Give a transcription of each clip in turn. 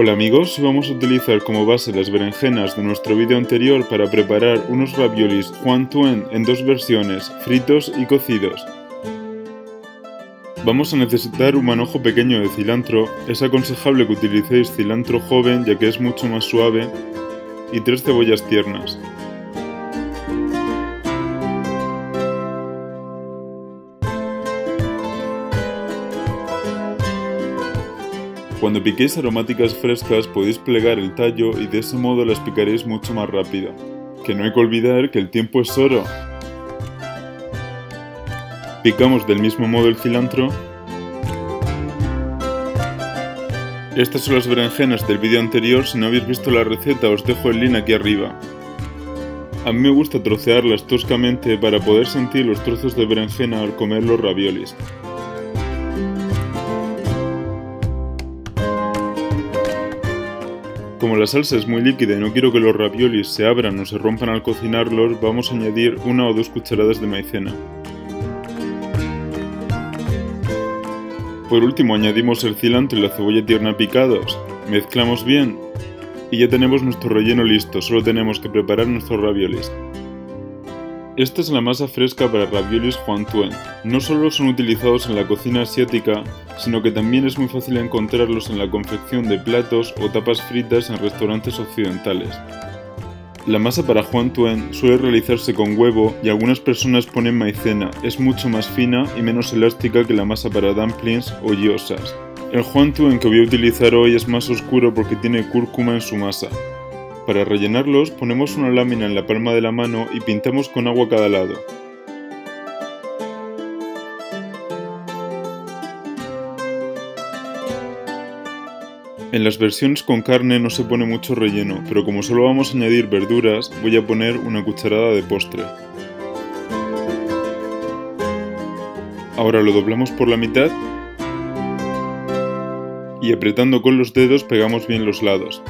Hola amigos, vamos a utilizar como base las berenjenas de nuestro vídeo anterior para preparar unos raviolis wonton en dos versiones, fritos y cocidos. Vamos a necesitar un manojo pequeño de cilantro, es aconsejable que utilicéis cilantro joven ya que es mucho más suave, y 3 cebollas tiernas. Cuando piquéis aromáticas frescas podéis plegar el tallo y de ese modo las picaréis mucho más rápido. Que no hay que olvidar que el tiempo es oro. Picamos del mismo modo el cilantro. Estas son las berenjenas del vídeo anterior, si no habéis visto la receta os dejo el link aquí arriba. A mí me gusta trocearlas toscamente para poder sentir los trozos de berenjena al comer los raviolis. Como la salsa es muy líquida y no quiero que los raviolis se abran o se rompan al cocinarlos, vamos a añadir 1 o 2 cucharadas de maicena. Por último añadimos el cilantro y la cebolla tierna picados, mezclamos bien y ya tenemos nuestro relleno listo, solo tenemos que preparar nuestros raviolis. Esta es la masa fresca para raviolis wonton. No solo son utilizados en la cocina asiática, sino que también es muy fácil encontrarlos en la confección de platos o tapas fritas en restaurantes occidentales. La masa para wonton suele realizarse con huevo y algunas personas ponen maicena, es mucho más fina y menos elástica que la masa para dumplings o gyozas. El wonton que voy a utilizar hoy es más oscuro porque tiene cúrcuma en su masa. Para rellenarlos ponemos una lámina en la palma de la mano y pintamos con agua cada lado. En las versiones con carne no se pone mucho relleno, pero como solo vamos a añadir verduras, voy a poner una cucharada de postre. Ahora lo doblamos por la mitad y apretando con los dedos pegamos bien los lados.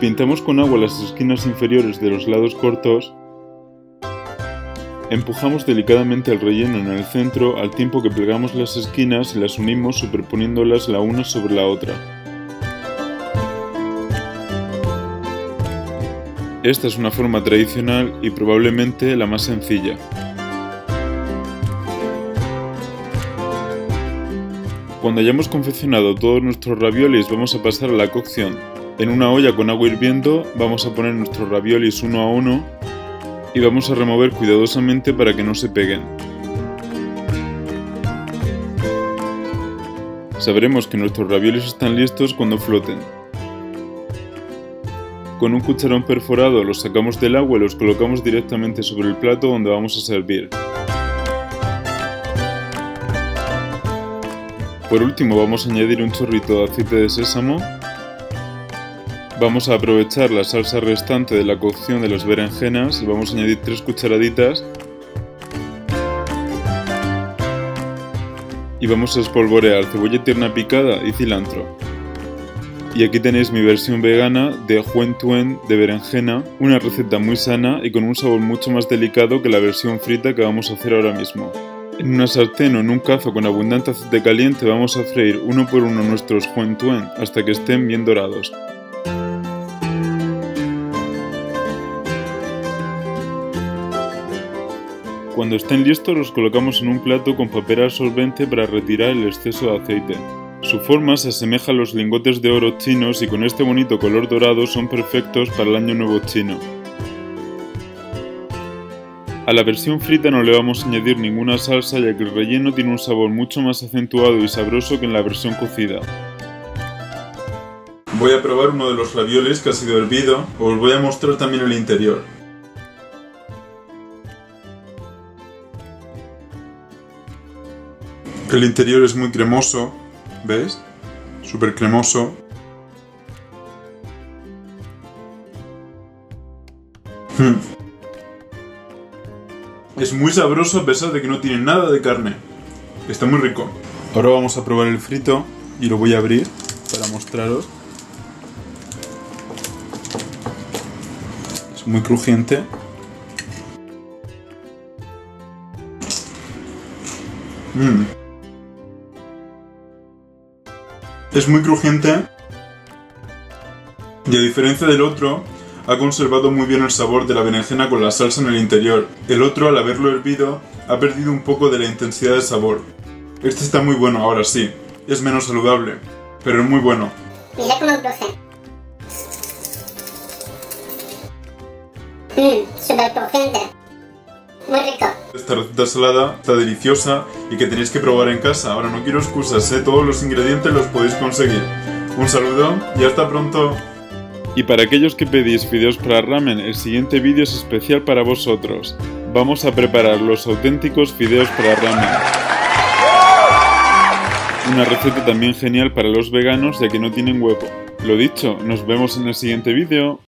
Pintamos con agua las esquinas inferiores de los lados cortos. Empujamos delicadamente el relleno en el centro al tiempo que plegamos las esquinas y las unimos superponiéndolas la una sobre la otra. Esta es una forma tradicional y probablemente la más sencilla. Cuando hayamos confeccionado todos nuestros raviolis vamos a pasar a la cocción. En una olla con agua hirviendo vamos a poner nuestros raviolis uno a uno y vamos a remover cuidadosamente para que no se peguen. Sabremos que nuestros raviolis están listos cuando floten. Con un cucharón perforado los sacamos del agua y los colocamos directamente sobre el plato donde vamos a servir. Por último vamos a añadir un chorrito de aceite de sésamo. Vamos a aprovechar la salsa restante de la cocción de las berenjenas y vamos a añadir 3 cucharaditas. Y vamos a espolvorear cebolla tierna picada y cilantro. Y aquí tenéis mi versión vegana de wonton de berenjena, una receta muy sana y con un sabor mucho más delicado que la versión frita que vamos a hacer ahora mismo. En una sartén o en un cazo con abundante aceite caliente vamos a freír uno por uno nuestros wonton hasta que estén bien dorados. Cuando estén listos los colocamos en un plato con papel absorbente para retirar el exceso de aceite. Su forma se asemeja a los lingotes de oro chinos y con este bonito color dorado son perfectos para el Año Nuevo chino. A la versión frita no le vamos a añadir ninguna salsa ya que el relleno tiene un sabor mucho más acentuado y sabroso que en la versión cocida. Voy a probar uno de los raviolis que ha sido hervido, os voy a mostrar también el interior. El interior es muy cremoso, ¿ves? Súper cremoso. Es muy sabroso a pesar de que no tiene nada de carne. Está muy rico. Ahora vamos a probar el frito y lo voy a abrir para mostraros. muy crujiente. Es muy crujiente y, a diferencia del otro, ha conservado muy bien el sabor de la berenjena con la salsa en el interior. El otro, al haberlo hervido, ha perdido un poco de la intensidad de sabor. Este está muy bueno, ahora sí. Es menos saludable, pero es muy bueno. Mira cómo cruje. Súper crujiente. Muy rico. Esta receta salada está deliciosa y que tenéis que probar en casa. Ahora no quiero excusas, ¿eh? Todos los ingredientes los podéis conseguir. Un saludo y hasta pronto. Y para aquellos que pedís videos para ramen, el siguiente vídeo es especial para vosotros. Vamos a preparar los auténticos fideos para ramen. Una receta también genial para los veganos ya que no tienen huevo. Lo dicho, nos vemos en el siguiente vídeo.